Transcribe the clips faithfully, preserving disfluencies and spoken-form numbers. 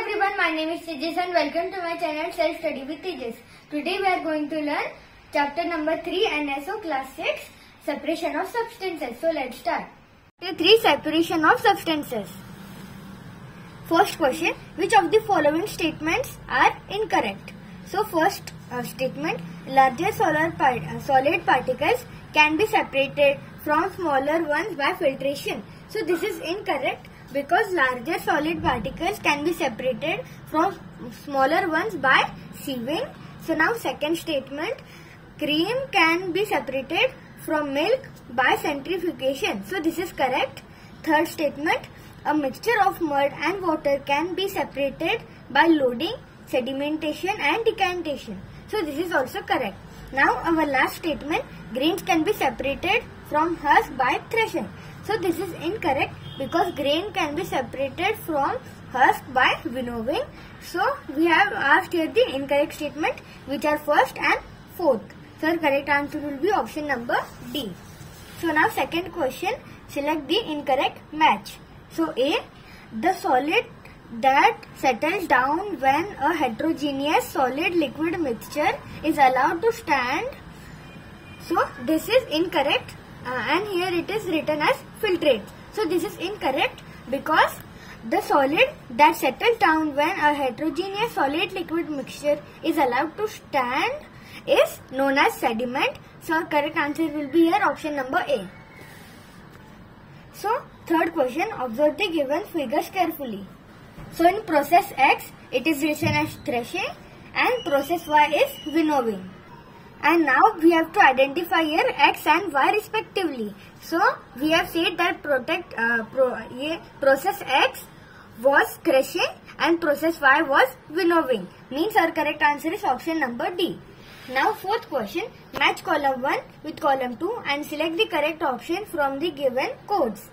everyone, my name is Tejas and welcome to my channel Self Study with Tejas. Today we are going to learn chapter number three N S O class six, separation of substances. So let's start. Chapter three, separation of substances. First question, which of the following statements are incorrect? So first uh, statement, larger solar part, uh, solid particles can be separated from smaller ones by filtration. So this is incorrect, because larger solid particles can be separated from smaller ones by sieving. So now second statement, cream can be separated from milk by centrifugation. So this is correct. Third statement, a mixture of mud and water can be separated by loading, sedimentation and decantation. So this is also correct. Now our last statement, grains can be separated from husk by threshing. So this is incorrect, because grain can be separated from husk by winnowing. So we have asked here the incorrect statement, which are first and fourth. So correct answer will be option number D. So now second question, select the incorrect match. So A, the solid that settles down when a heterogeneous solid liquid mixture is allowed to stand. So this is incorrect. Uh, and here it is written as filtrate. So this is incorrect, because the solid that settles down when a heterogeneous solid liquid mixture is allowed to stand is known as sediment. So correct answer will be here option number A. So third question, observe the given figures carefully. So in process X it is written as threshing and process Y is winnowing. And now we have to identify here X and Y respectively. So we have said that protect, uh, pro, yeah, process X was threshing and process Y was winnowing. Means our correct answer is option number D. Now fourth question, match column one with column two and select the correct option from the given codes.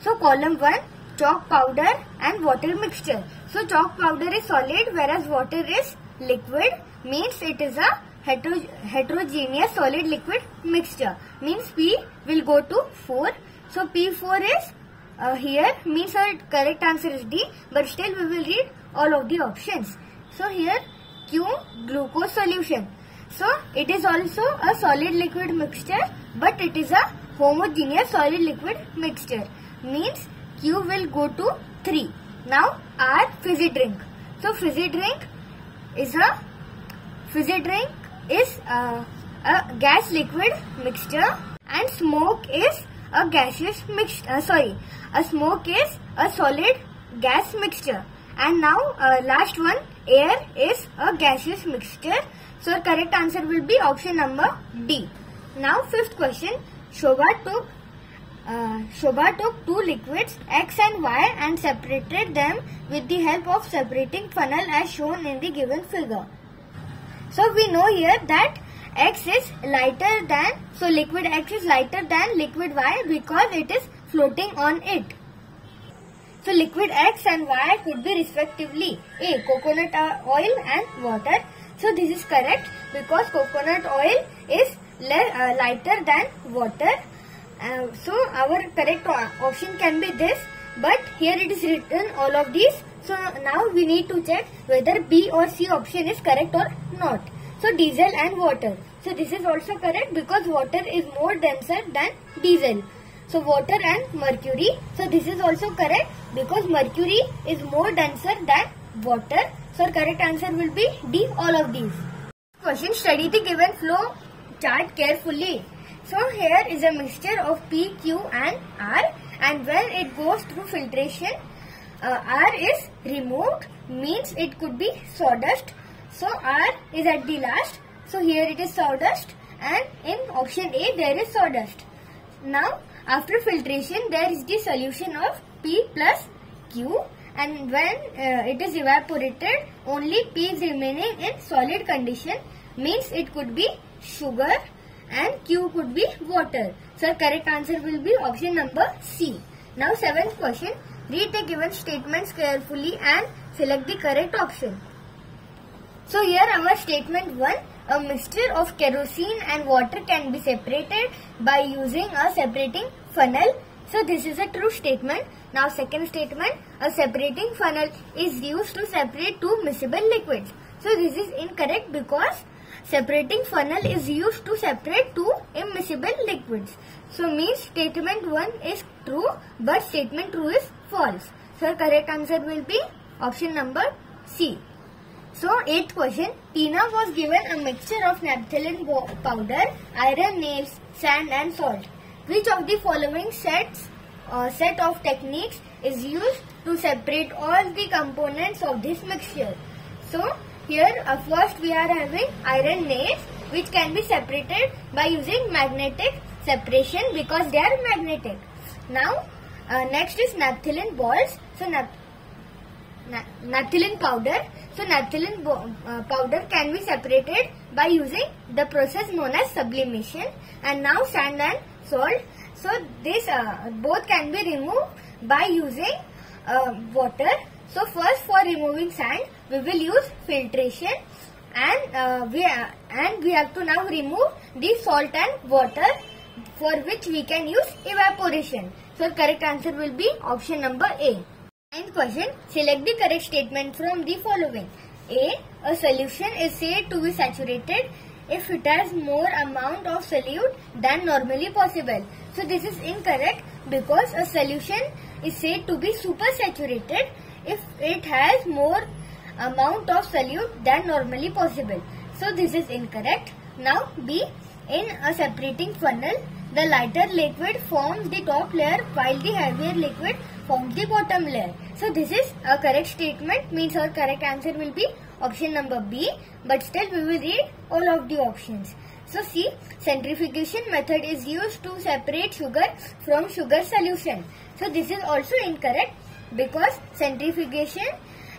So column one, chalk powder and water mixture. So chalk powder is solid whereas water is liquid, means it is a heterogeneous solid liquid mixture. Means P will go to four. So P four is uh, here, means our correct answer is D, but still we will read all of the options. So here Q, glucose solution. So it is also a solid liquid mixture, but it is a homogeneous solid liquid mixture, means Q will go to three. Now R, fizzy drink. So fizzy drink is a fizzy drink is uh, a gas liquid mixture, and smoke is a gaseous mixture, uh, sorry a smoke is a solid gas mixture. And now uh, last one, air is a gaseous mixture. So correct answer will be option number D. Now fifth question, Shobha took uh, Shobha took two liquids X and Y and separated them with the help of separating funnel as shown in the given figure. So we know here that X is lighter than, so liquid X is lighter than liquid Y, because it is floating on it. So liquid X and Y could be respectively A, coconut oil and water. So this is correct, because coconut oil is lighter than water. Uh, so our correct option can be this, but here it is written all of these. So now we need to check whether B or C option is correct or not. So diesel and water. So this is also correct, because water is more denser than diesel. So water and mercury. So this is also correct, because mercury is more denser than water. So our correct answer will be D, all of these. Question, study the given flow chart carefully. So here is a mixture of P, Q and R, and when it goes through filtration, Uh, R is removed, means it could be sawdust. So R is at the last. So here it is sawdust, and in option A there is sawdust. Now after filtration there is the solution of P plus Q, and when uh, it is evaporated only P is remaining in solid condition, means it could be sugar and Q could be water. So correct answer will be option number C. Now seventh question, read the given statements carefully and select the correct option. So here our statement one, a mixture of kerosene and water can be separated by using a separating funnel. So this is a true statement. Now second statement, a separating funnel is used to separate two miscible liquids. So this is incorrect because separating funnel is used to separate two immiscible liquids. So means statement one is true but statement two is false. So correct answer will be option number C. So eighth question, Tina was given a mixture of naphthalene powder, iron nails, sand and salt. Which of the following sets uh, set of techniques is used to separate all the components of this mixture? So here uh, first we are having iron nails, which can be separated by using magnetic separation because they are magnetic. Now uh, next is naphthalene balls. So nap na naphthalene powder. So naphthalene uh, powder can be separated by using the process known as sublimation. And now sand and salt. So this uh, both can be removed by using uh, water. So first, for removing sand, we will use filtration, and uh, we uh, and we have to now remove the salt and water, for which we can use evaporation. So correct answer will be option number A. Ninth question: select the correct statement from the following. A. A solution is said to be saturated if it has more amount of solute than normally possible. So this is incorrect because a solution is said to be supersaturated if it has more amount of solute than normally possible. So this is incorrect. Now B, in a separating funnel, the lighter liquid forms the top layer while the heavier liquid forms the bottom layer. So this is a correct statement, means our correct answer will be option number B, but still we will read all of the options. So C, centrifugation method is used to separate sugar from sugar solution. So this is also incorrect because centrifugation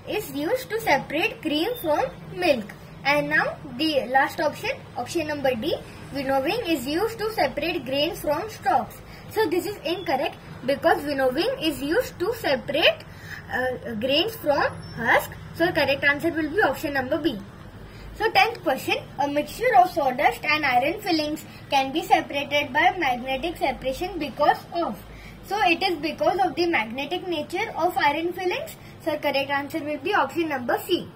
is used to separate cream from milk. And now the last option, option number D, winnowing is used to separate grains from stalks. So this is incorrect because winnowing is used to separate uh, grains from husk. So correct answer will be option number B. So tenth question, a mixture of sawdust and iron fillings can be separated by magnetic separation because of. So it is because of the magnetic nature of iron fillings. So correct answer will be option number C.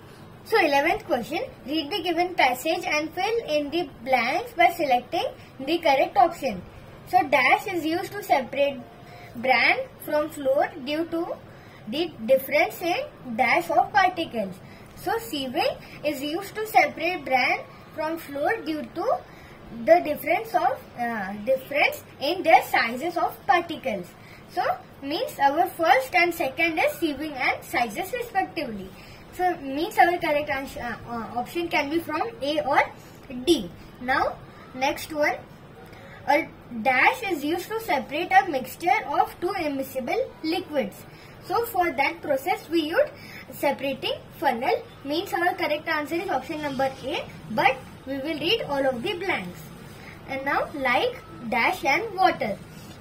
So eleventh question, read the given passage and fill in the blanks by selecting the correct option. So dash is used to separate bran from flour due to the difference in dash of particles. So sieving is used to separate bran from flour due to the difference of uh, difference in their sizes of particles. So means our first and second is sieving and sizes respectively. So means our correct answer, uh, uh, option can be from A or D. Now next one, a dash is used to separate a mixture of two immiscible liquids. So for that process we use separating funnel, means our correct answer is option number A, but we will read all of the blanks. And now like, dash and water.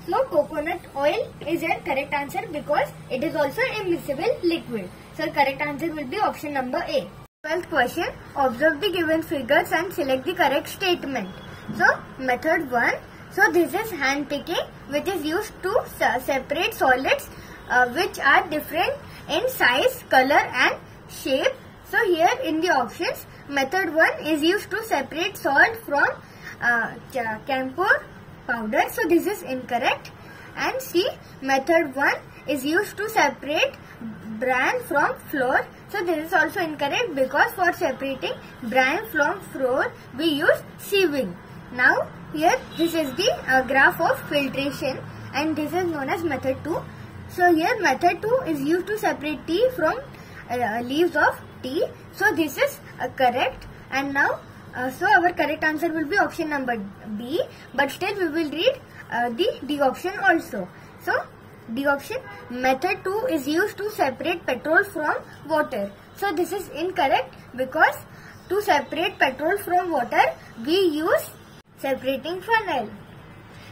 So coconut oil is your correct answer because it is also immiscible liquid. So correct answer will be option number A. twelfth question, observe the given figures and select the correct statement. So method one, so this is hand picking, which is used to separate solids Uh, which are different in size, color and shape. So here in the options, method one is used to separate salt from uh, camphor powder. So this is incorrect. And C, method one is used to separate bran from flour. So this is also incorrect because for separating bran from flour we use sieving. Now here this is the uh, graph of filtration and this is known as method two. So here method two is used to separate tea from uh, leaves of tea. So this is uh, correct. And now uh, so our correct answer will be option number B, but still we will read uh, the D option also. So D option, method two is used to separate petrol from water. So this is incorrect because to separate petrol from water we use separating funnel.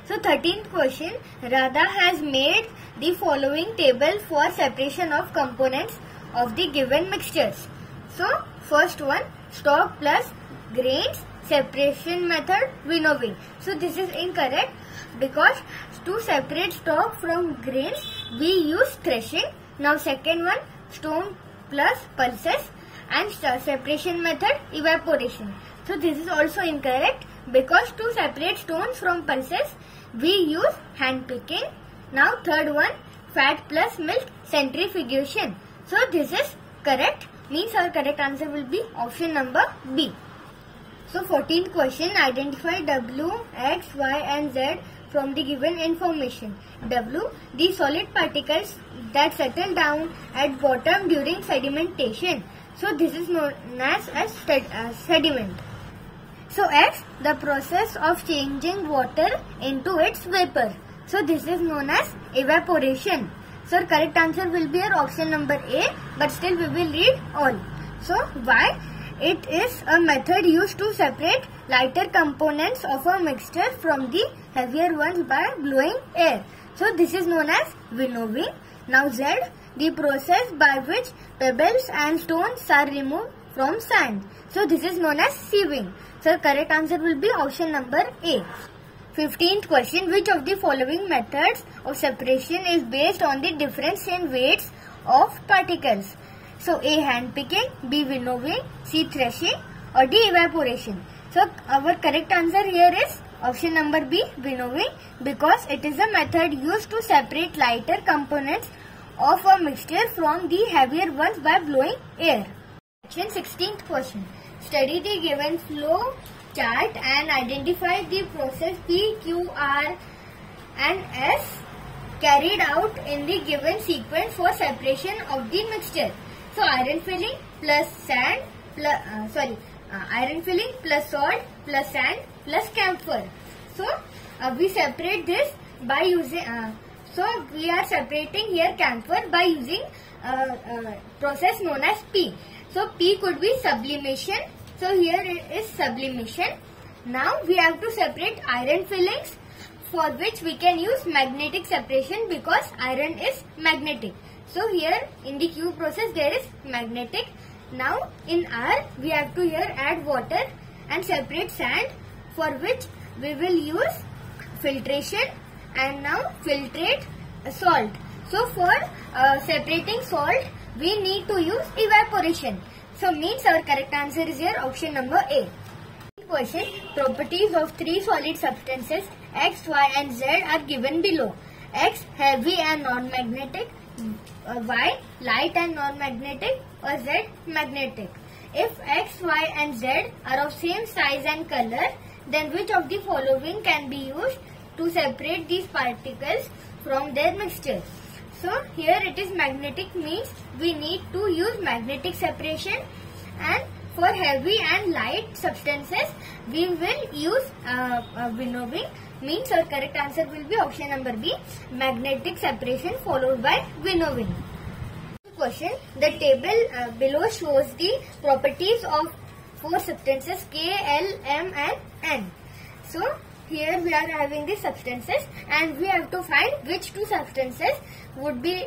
So thirteenth question, Radha has made the following table for separation of components of the given mixtures. So first one, stock plus grains, separation method winnowing. So this is incorrect because to separate stalk from grains we use threshing. Now second one, stone plus pulses, and separation method evaporation. So this is also incorrect because to separate stones from pulses we use hand picking. Now third one, fat plus milk centrifugation. So this is correct, means our correct answer will be option number B. So fourteenth question, identify W, X, Y and Z from the given information. W, the solid particles that settle down at bottom during sedimentation. So this is known as as sed uh, sediment. So X, the process of changing water into its vapor. So this is known as evaporation. So correct answer will be our option number A, but still we will read all. So Y, it is a method used to separate lighter components of a mixture from the heavier ones by blowing air. So this is known as winnowing. Now Z, the process by which pebbles and stones are removed from sand. So this is known as sieving. So correct answer will be option number A. fifteenth question, which of the following methods of separation is based on the difference in weights of particles? So A, hand picking, B, winnowing, C, threshing, or D, evaporation. So our correct answer here is option number B, winnowing, because it is a method used to separate lighter components of a mixture from the heavier ones by blowing air. sixteenth question, study the given flow chart and identify the process P, Q, R and S carried out in the given sequence for separation of the mixture. So iron filling plus sand plus, uh, sorry uh, iron filling plus salt plus sand plus camphor. So uh, we separate this by using uh, so we are separating here camphor by using uh, uh, process known as P. So P could be sublimation. So here it is sublimation. Now we have to separate iron fillings, for which we can use magnetic separation because iron is magnetic. So here in the Q process there is magnetic. Now in R we have to here add water and separate sand, for which we will use filtration and now filtrate salt. So for uh, separating salt we need to use evaporation. So means our correct answer is here option number A. Question, properties of three solid substances X, Y and Z are given below. X, heavy and non-magnetic, Y, light and non-magnetic, or Z, magnetic. If X, Y and Z are of same size and color, then which of the following can be used to separate these particles from their mixture? So here it is magnetic, means we need to use magnetic separation, and for heavy and light substances we will use uh, uh, winnowing, means our correct answer will be option number B, magnetic separation followed by winnowing. Question, the table uh, below shows the properties of four substances K, L, M and N. So here we are having the substances and we have to find which two substances would be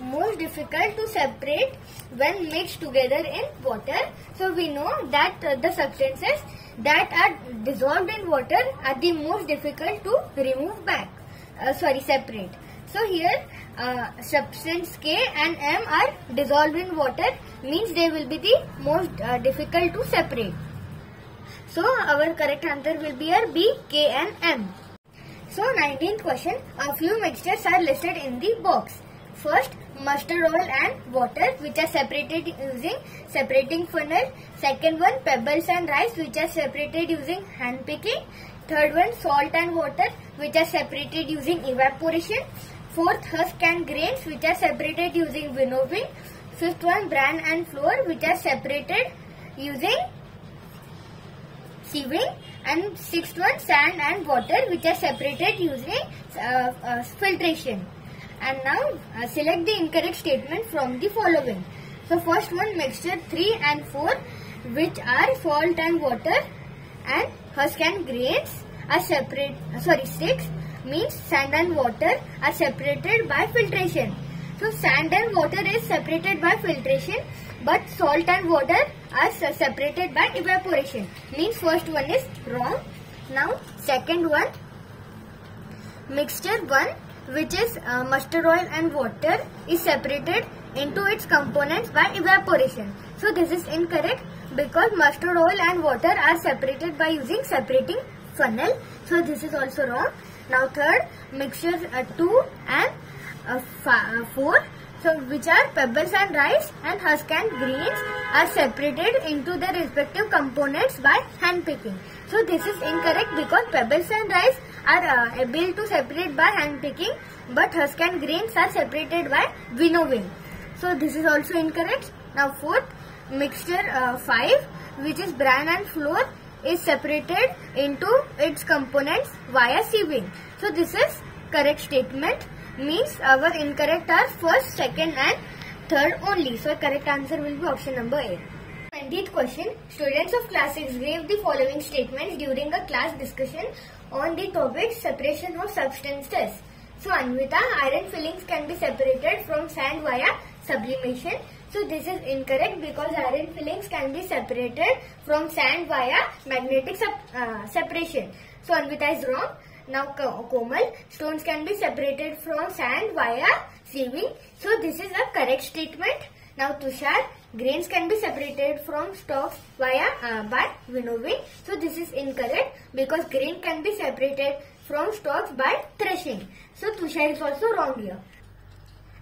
most difficult to separate when mixed together in water. So we know that uh, the substances that are dissolved in water are the most difficult to remove back, uh, sorry separate. So here uh, substance K and M are dissolved in water, means they will be the most uh, difficult to separate. So our correct answer will be our B, K and M. So nineteenth question, a few mixtures are listed in the box. First, mustard oil and water, which are separated using separating funnel. Second one, pebbles and rice, which are separated using hand picking. Third one, salt and water, which are separated using evaporation. Fourth, husk and grains, which are separated using winnowing. Fifth one, bran and flour, which are separated using sieving, and sixth one, sand and water, which are separated using uh, uh, filtration. And now uh, select the incorrect statement from the following. So first one, mixture three and four, which are salt and water and husk and grains, are separate uh, sorry six, means sand and water are separated by filtration. So sand and water is separated by filtration, but salt and water are separated by evaporation. Means first one is wrong. Now second one, mixture one, which is uh, mustard oil and water, is separated into its components by evaporation. So this is incorrect because mustard oil and water are separated by using separating funnel. So this is also wrong. Now third, mixtures uh, two and uh, uh, four, so which are pebbles and rice and husk and grains, are separated into their respective components by hand picking. So this is incorrect because pebbles and rice are uh, able to separate by hand picking, but husk and grains are separated by winnowing. So this is also incorrect. Now fourth, mixture uh, five, which is bran and flour, is separated into its components via sieving. So this is correct statement. Means our incorrect are first, second and third only. So correct answer will be option number A. twentieth question. Students of class six gave the following statements during a class discussion on the topic separation of substances. So Anvita, iron fillings can be separated from sand via sublimation. So this is incorrect because iron fillings can be separated from sand via magnetic uh, separation. So Anvita is wrong. Now Komal, stones can be separated from sand via sieving. So this is a correct statement. Now Tushar, grains can be separated from stalks via uh, by winnowing. So this is incorrect because grain can be separated from stalks by threshing. So Tushar is also wrong here.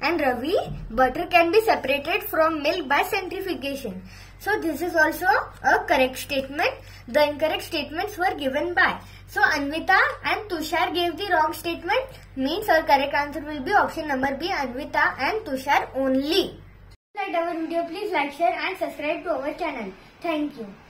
And Ravi, butter can be separated from milk by centrifugation. So this is also a correct statement. The incorrect statements were given by. So Anvita and Tushar gave the wrong statement. Means our correct answer will be option number B, Anvita and Tushar only. If you liked our video, please like, share and subscribe to our channel. Thank you.